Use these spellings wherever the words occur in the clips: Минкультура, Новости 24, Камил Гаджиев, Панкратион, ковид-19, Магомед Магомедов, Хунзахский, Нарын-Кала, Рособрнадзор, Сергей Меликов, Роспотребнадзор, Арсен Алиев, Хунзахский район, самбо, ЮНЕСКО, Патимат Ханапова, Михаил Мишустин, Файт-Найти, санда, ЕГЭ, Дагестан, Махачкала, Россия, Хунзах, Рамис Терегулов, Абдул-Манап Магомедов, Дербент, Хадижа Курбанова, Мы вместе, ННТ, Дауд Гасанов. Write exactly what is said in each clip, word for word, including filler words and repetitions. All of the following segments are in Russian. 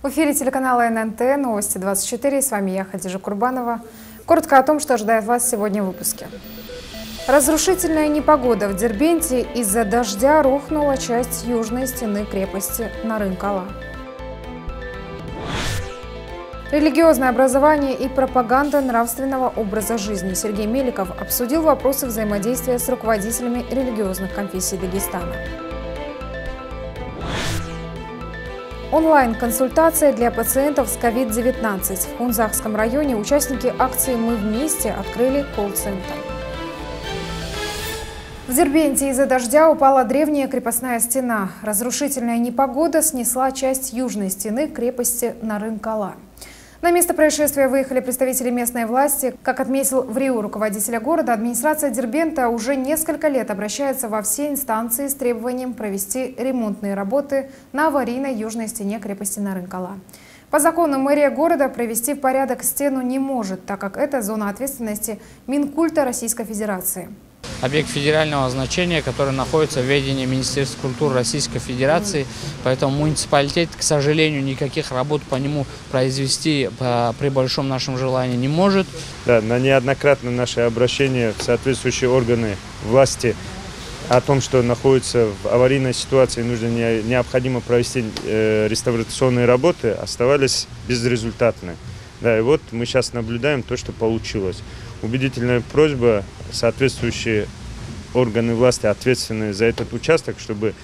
В эфире телеканала эн эн тэ «Новости двадцать четыре». С вами я, Хадижа Курбанова. Коротко о том, что ожидает вас сегодня в выпуске. Разрушительная непогода в Дербенте. Из-за дождя рухнула часть южной стены крепости Нарын-Кала. Религиозное образование и пропаганда нравственного образа жизни. Сергей Меликов обсудил вопросы взаимодействия с руководителями религиозных конфессий Дагестана. Онлайн-консультация для пациентов с ковид девятнадцать. В Хунзахском районе участники акции «Мы вместе» открыли колл-центр. В Дербенте из-за дождя упала древняя крепостная стена. Разрушительная непогода снесла часть южной стены крепости Нарын-Кала. На место происшествия выехали представители местной власти. Как отметил в РИО руководителя города, администрация Дербента уже несколько лет обращается во все инстанции с требованием провести ремонтные работы на аварийной южной стене крепости Нарын-Кала. По закону мэрия города провести в порядок стену не может, так как это зона ответственности Минкульта Российской Федерации. Объект федерального значения, который находится в ведении Министерства культуры Российской Федерации, поэтому муниципалитет, к сожалению, никаких работ по нему произвести при большом нашем желании не может. Да, на неоднократно наши обращения в соответствующие органы власти о том, что находится в аварийной ситуации, нужно необходимо провести реставрационные работы, оставались безрезультатны. Да, и вот мы сейчас наблюдаем то, что получилось. Убедительная просьба, соответствующие органы власти, ответственные за этот участок, чтобы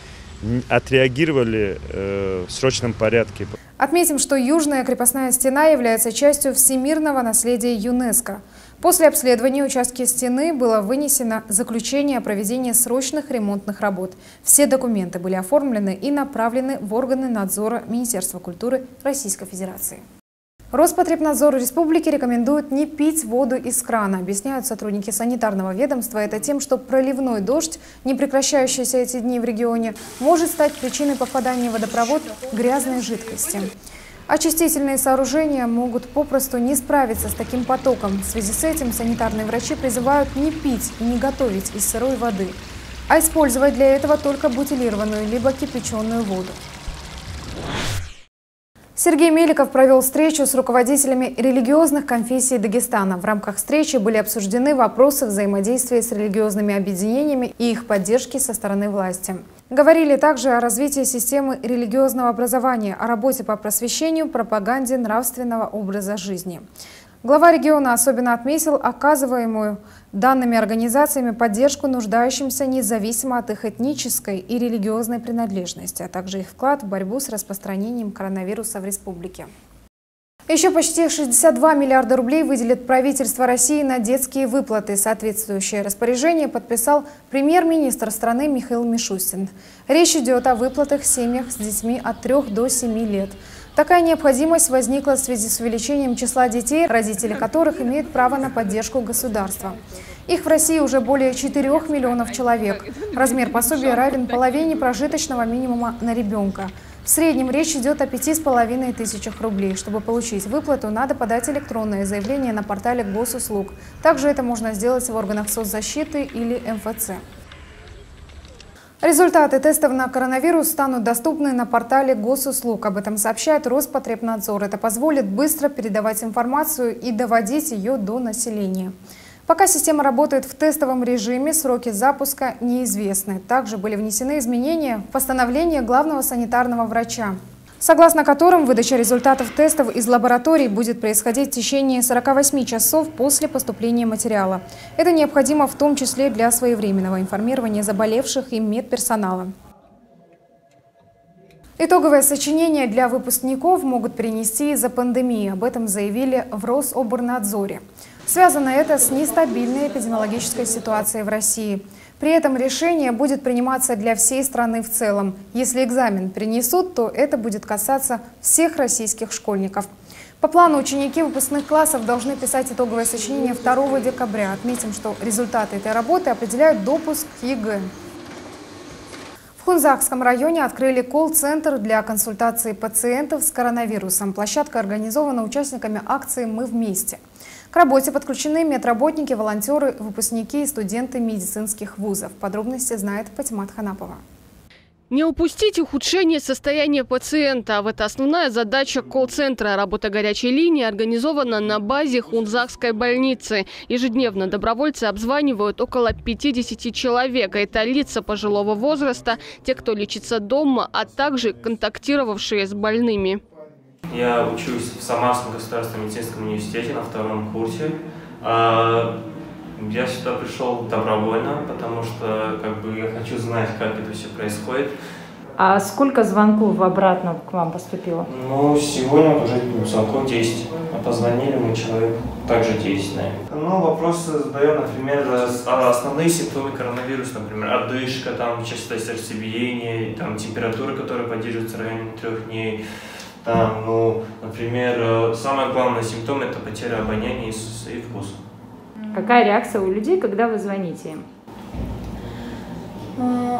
отреагировали э, в срочном порядке. Отметим, что южная крепостная стена является частью всемирного наследия ЮНЕСКО. После обследования участки стены было вынесено заключение о проведении срочных ремонтных работ. Все документы были оформлены и направлены в органы надзора Министерства культуры Российской Федерации. Роспотребнадзор республики рекомендует не пить воду из крана. Объясняют сотрудники санитарного ведомства это тем, что проливной дождь, не прекращающийся эти дни в регионе, может стать причиной попадания в водопровод грязной жидкости. Очистительные сооружения могут попросту не справиться с таким потоком. В связи с этим санитарные врачи призывают не пить и не готовить из сырой воды, а использовать для этого только бутилированную либо кипяченую воду. Сергей Меликов провел встречу с руководителями религиозных конфессий Дагестана. В рамках встречи были обсуждены вопросы взаимодействия с религиозными объединениями и их поддержки со стороны власти. Говорили также о развитии системы религиозного образования, о работе по просвещению, пропаганде нравственного образа жизни. Глава региона особенно отметил оказываемую данными организациями поддержку нуждающимся независимо от их этнической и религиозной принадлежности, а также их вклад в борьбу с распространением коронавируса в республике. Еще почти шестьдесят два миллиарда рублей выделит правительство России на детские выплаты. Соответствующее распоряжение подписал премьер-министр страны Михаил Мишустин. Речь идет о выплатах в семьях с детьми от трёх до семи лет. Такая необходимость возникла в связи с увеличением числа детей, родители которых имеют право на поддержку государства. Их в России уже более четырёх миллионов человек. Размер пособия равен половине прожиточного минимума на ребенка. В среднем речь идет о пяти с половиной тысячах рублей. Чтобы получить выплату, надо подать электронное заявление на портале госуслуг. Также это можно сделать в органах соцзащиты или эм эф цэ. Результаты тестов на коронавирус станут доступны на портале госуслуг. Об этом сообщает Роспотребнадзор. Это позволит быстро передавать информацию и доводить ее до населения. Пока система работает в тестовом режиме, сроки запуска неизвестны. Также были внесены изменения в постановление главного санитарного врача, согласно которым выдача результатов тестов из лабораторий будет происходить в течение сорока восьми часов после поступления материала. Это необходимо в том числе для своевременного информирования заболевших и медперсонала. Итоговое сочинение для выпускников могут перенести из-за пандемии. Об этом заявили в Рособрнадзоре. Связано это с нестабильной эпидемиологической ситуацией в России. При этом решение будет приниматься для всей страны в целом. Если экзамен перенесут, то это будет касаться всех российских школьников. По плану ученики выпускных классов должны писать итоговое сочинение второго декабря. Отметим, что результаты этой работы определяют допуск к ЕГЭ. В Хунзахском районе открыли колл-центр для консультации пациентов с коронавирусом. Площадка организована участниками акции «Мы вместе». К работе подключены медработники, волонтеры, выпускники и студенты медицинских вузов. Подробности знает Патимат Ханапова. Не упустить ухудшение состояния пациента. В это основная задача колл-центра. Работа горячей линии организована на базе Хунзахской больницы. Ежедневно добровольцы обзванивают около пятидесяти человек. Это лица пожилого возраста, те, кто лечится дома, а также контактировавшие с больными. Я учусь в Самарском государственном медицинском университете на втором курсе. Я сюда пришел добровольно, потому что как бы я хочу знать, как это все происходит. А сколько звонков обратно к вам поступило? Ну, сегодня уже звонков десять. А позвонили мы человек также десять, наверное. Ну, вопросы задаем, например, основные симптомы коронавируса, например, одышка, там, частота сердцебиения, там, температура, которая поддерживается в районе трех дней. Там, ну, например, самый главный симптом – это потеря обоняния и вкуса. Какая реакция у людей, когда вы звоните им?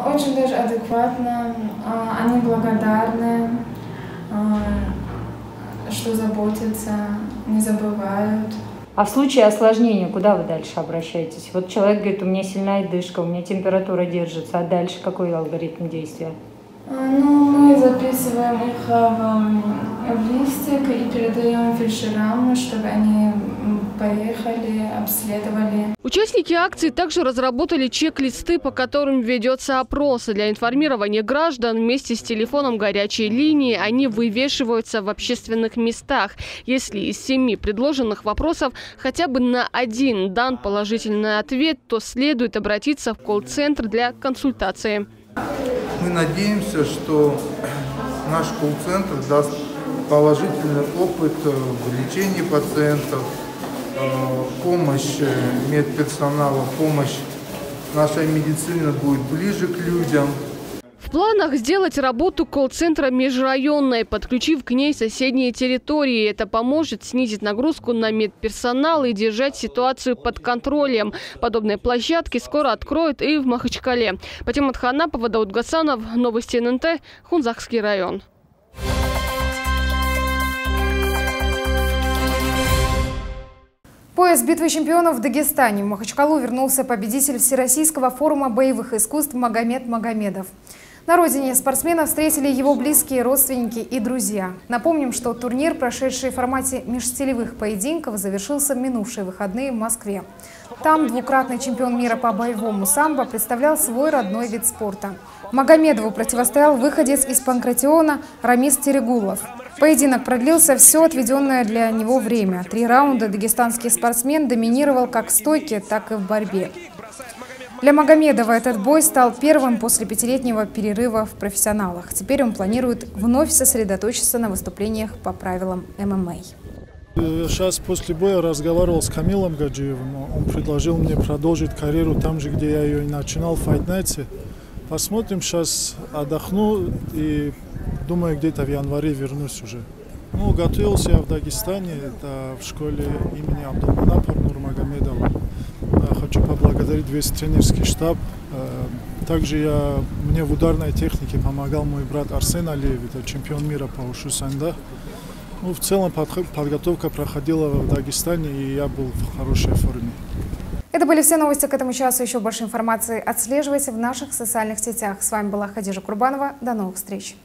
Очень даже адекватно. Они благодарны, что заботятся, не забывают. А в случае осложнения, куда вы дальше обращаетесь? Вот человек говорит, у меня сильная одышка, у меня температура держится, а дальше какой алгоритм действия? Ну, мы записываем их в листик и передаем фельдшерам, чтобы они поехали, обследовали. Участники акции также разработали чек-листы, по которым ведется опрос. Для информирования граждан вместе с телефоном горячей линии они вывешиваются в общественных местах. Если из семи предложенных вопросов хотя бы на один дан положительный ответ, то следует обратиться в колл-центр для консультации. Мы надеемся, что наш колл-центр даст положительный опыт в лечении пациентов, помощь медперсонала, помощь нашей медицины будет ближе к людям. В планах сделать работу колл-центра межрайонной, подключив к ней соседние территории. Это поможет снизить нагрузку на медперсонал и держать ситуацию под контролем. Подобные площадки скоро откроют и в Махачкале. Патимат Ханапова, Дауд Гасанов, новости эн эн тэ, Хунзахский район. Пояс битвы чемпионов в Дагестане. В Махачкалу вернулся победитель Всероссийского форума боевых искусств Магомед Магомедов. На родине спортсмена встретили его близкие, родственники и друзья. Напомним, что турнир, прошедший в формате межстилевых поединков, завершился в минувшие выходные в Москве. Там двукратный чемпион мира по боевому самбо представлял свой родной вид спорта. Магомедову противостоял выходец из Панкратиона Рамис Терегулов. Поединок продлился все отведенное для него время. Три раунда дагестанский спортсмен доминировал как в стойке, так и в борьбе. Для Магомедова этот бой стал первым после пятилетнего перерыва в профессионалах. Теперь он планирует вновь сосредоточиться на выступлениях по правилам эм эм а. Сейчас после боя разговаривал с Камилом Гаджиевым. Он предложил мне продолжить карьеру там же, где я ее и начинал, в Файт-Найти. Посмотрим, сейчас отдохну и думаю, где-то в январе вернусь уже. Ну, готовился я в Дагестане, это в школе имени Абдул-Манапа Магомедова. Хочу поблагодарить весь тренерский штаб. Также я, мне в ударной технике помогал мой брат Арсен Алиев, это чемпион мира по ушу санда. Ну, в целом подготовка проходила в Дагестане, и я был в хорошей форме. Это были все новости к этому часу. Еще больше информации отслеживайте в наших социальных сетях. С вами была Хадижа Курбанова. До новых встреч!